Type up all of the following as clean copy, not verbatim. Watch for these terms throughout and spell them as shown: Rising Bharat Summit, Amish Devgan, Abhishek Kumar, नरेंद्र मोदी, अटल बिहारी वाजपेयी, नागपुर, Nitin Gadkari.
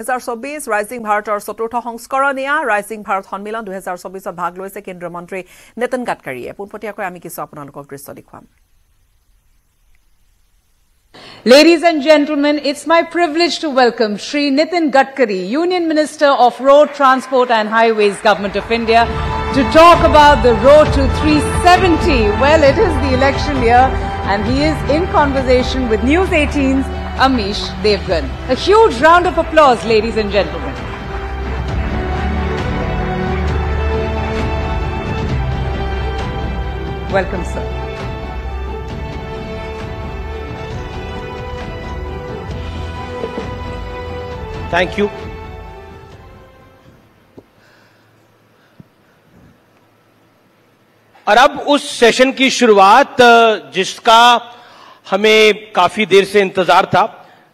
2024 rising भारतर चतुर्थ संस्करणीय rising Bharat सम्मेलन 2024 भाग লৈছে केंद्रीय मंत्री Nitin गडकरीये पुनपटिया। Ladies and gentlemen, it's my privilege to welcome Shri Nitin Gadkari, Union Minister of Road Transport and Highways, Government of India, to talk about the road to 370. Well, it is the election year and he is in conversation with News 18's Amish Devgan. A huge round of applause, ladies and gentlemen. Welcome, sir. Thank you. और अब उस session की शुरुआत जिसका हमें काफी देर से इंतजार था।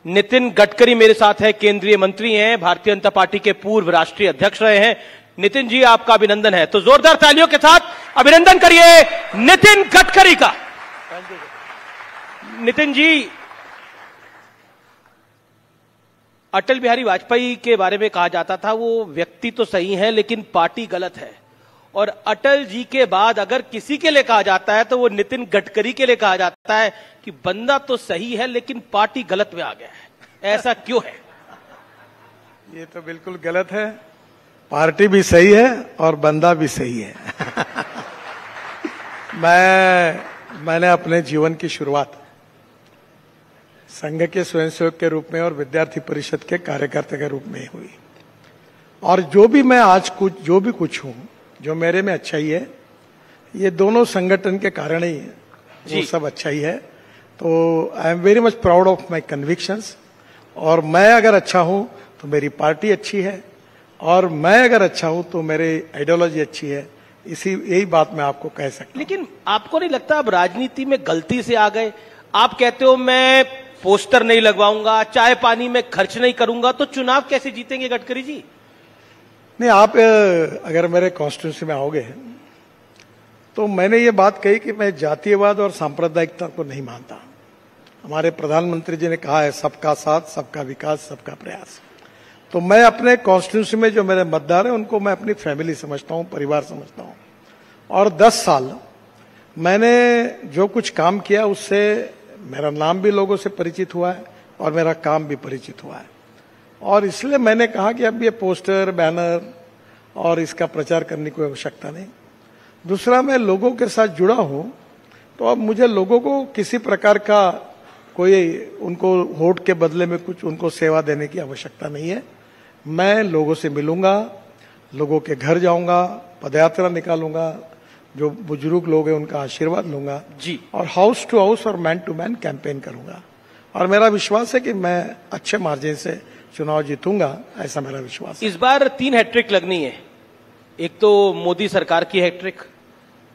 नितिन गडकरी मेरे साथ है, केंद्रीय मंत्री हैं, भारतीय जनता पार्टी के पूर्व राष्ट्रीय अध्यक्ष रहे हैं। नितिन जी, आपका अभिनंदन है, तो जोरदार तालियों के साथ अभिनंदन करिए नितिन गडकरी का। नितिन जी, अटल बिहारी वाजपेयी के बारे में कहा जाता था वो व्यक्ति तो सही है लेकिन पार्टी गलत है, और अटल जी के बाद अगर किसी के लिए कहा जाता है तो वो नितिन गडकरी के लिए कहा जाता है कि बंदा तो सही है लेकिन पार्टी गलत में आ गया है। ऐसा क्यों है? ये तो बिल्कुल गलत है, पार्टी भी सही है और बंदा भी सही है। मैंने अपने जीवन की शुरुआत संघ के स्वयंसेवक के रूप में और विद्यार्थी परिषद के कार्यकर्ता के रूप में हुई, और जो भी मैं आज कुछ जो भी कुछ हूं, जो मेरे में अच्छा ही है, ये दोनों संगठन के कारण ही है, वो सब अच्छा ही है। तो I am very much proud of my convictions, और मैं अगर अच्छा हूं तो मेरी पार्टी अच्छी है, और मैं अगर अच्छा हूं तो मेरी आइडियोलॉजी अच्छी है, इसी यही बात मैं आपको कह सकता हूं। लेकिन आपको नहीं लगता आप राजनीति में गलती से आ गए? आप कहते हो मैं पोस्टर नहीं लगवाऊंगा, चाय पानी में खर्च नहीं करूंगा, तो चुनाव कैसे जीतेंगे गडकरी जी? नहीं, आप अगर मेरे कॉन्स्टिट्यूंसी में आओगे तो मैंने ये बात कही कि मैं जातीयवाद और सांप्रदायिकता को नहीं मानता। हमारे प्रधानमंत्री जी ने कहा है सबका साथ, सबका विकास, सबका प्रयास। तो मैं अपने कॉन्स्टिट्यूंसी में जो मेरे मतदार हैं उनको मैं अपनी फैमिली समझता हूं, परिवार समझता हूं, और 10 साल मैंने जो कुछ काम किया उससे मेरा नाम भी लोगों से परिचित हुआ है और मेरा काम भी परिचित हुआ है, और इसलिए मैंने कहा कि अब ये पोस्टर बैनर और इसका प्रचार करने की कोई आवश्यकता नहीं। दूसरा, मैं लोगों के साथ जुड़ा हूं, तो अब मुझे लोगों को किसी प्रकार का कोई उनको वोट के बदले में कुछ उनको सेवा देने की आवश्यकता नहीं है। मैं लोगों से मिलूंगा, लोगों के घर जाऊंगा, पदयात्रा निकालूंगा, जो बुजुर्ग लोग हैं उनका आशीर्वाद लूंगा जी, और हाउस टू हाउस और मैन टू मैन कैंपेन करूंगा, और मेरा विश्वास है कि मैं अच्छे मार्जिन से चुनाव जीतूंगा, ऐसा मेरा विश्वास है। इस बार 3 हैट्रिक लगनी है, एक तो मोदी सरकार की हैट्रिक,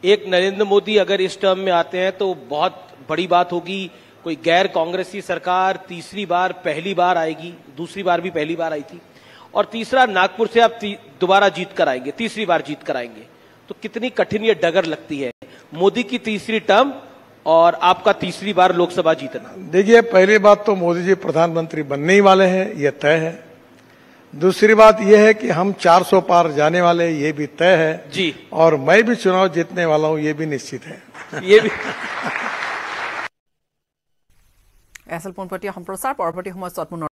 एक नरेंद्र मोदी अगर इस टर्म में आते हैं तो बहुत बड़ी बात होगी, कोई गैर कांग्रेसी सरकार तीसरी बार पहली बार आएगी, दूसरी बार भी पहली बार आई थी, और तीसरा नागपुर से आप दोबारा जीत कर आएंगे, तीसरी बार जीत कर आएंगे, तो कितनी कठिन ये डगर लगती है मोदी की तीसरी टर्म और आपका तीसरी बार लोकसभा जीतना। देखिए, पहली बात तो मोदी जी प्रधानमंत्री बनने ही वाले हैं, यह तय है। दूसरी बात यह है कि हम 400 पार जाने वाले, ये भी तय है जी, और मैं भी चुनाव जीतने वाला हूं, ये भी निश्चित है, ये भी। एसल पुनपटिया सम्प्रचार परवर्ती समय।